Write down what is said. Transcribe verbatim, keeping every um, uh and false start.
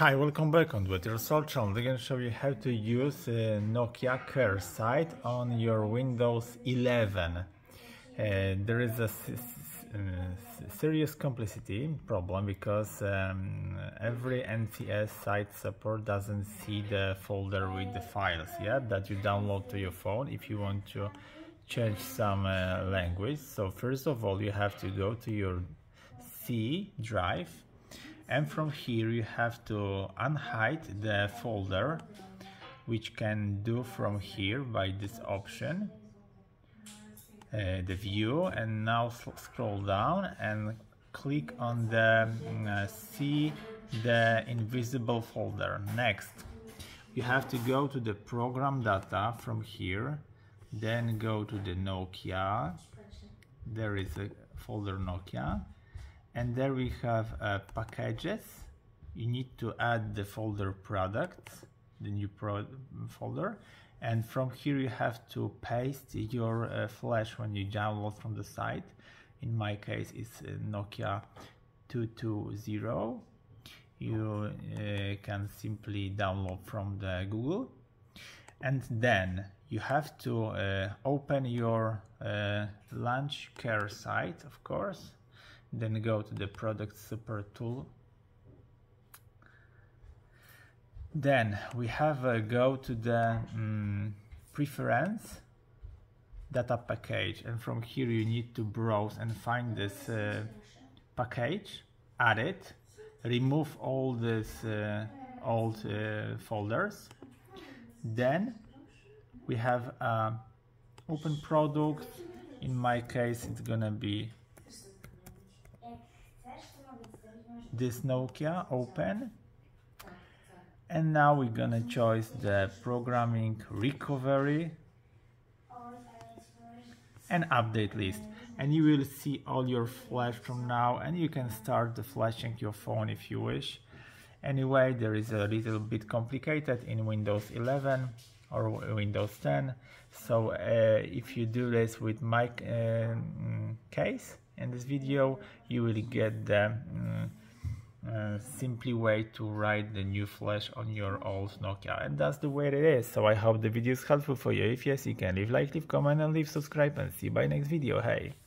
Hi, welcome back on With Yourself channel. I'm going to show you how to use uh, Nokia Care Suite on your Windows eleven. Uh, there is a uh, serious complexity problem because um, every N C S site support doesn't see the folder with the files yeah, that you download to your phone if you want to change some uh, language. So first of all, you have to go to your C drive. And from here you have to unhide the folder, which can do from here by this option, uh, the view, and now scroll down and click on the uh, see the invisible folder. Next, you have to go to the program data from here, then go to the Nokia. There is a folder Nokia. And there we have uh, packages. You need to add the folder products, the new pro folder, and from here you have to paste your uh, flash when you download from the site. In my case, it's uh, Nokia two twenty. You uh, can simply download from the Google, and then you have to uh, open your uh, launch Care Suite, of course. Then go to the product support tool. Then we have a go to the um, preference data package, and from here you need to browse and find this uh, package, add it, remove all these uh, old uh, folders. Then we have uh, open product. In my case, it's gonna be this Nokia open, and now we're gonna choose the programming recovery and update list, and you will see all your flash from now, and you can start the flashing your phone if you wish. Anyway, there is a little bit complicated in Windows eleven or Windows ten, so uh, if you do this with my uh, case in this video, you will get the um, Uh, simply way to write the new flash on your old Nokia, and that's the way it is. So I hope the video is helpful for you. If yes, you can leave like, leave comment, and leave subscribe, and see you by next video. Hey.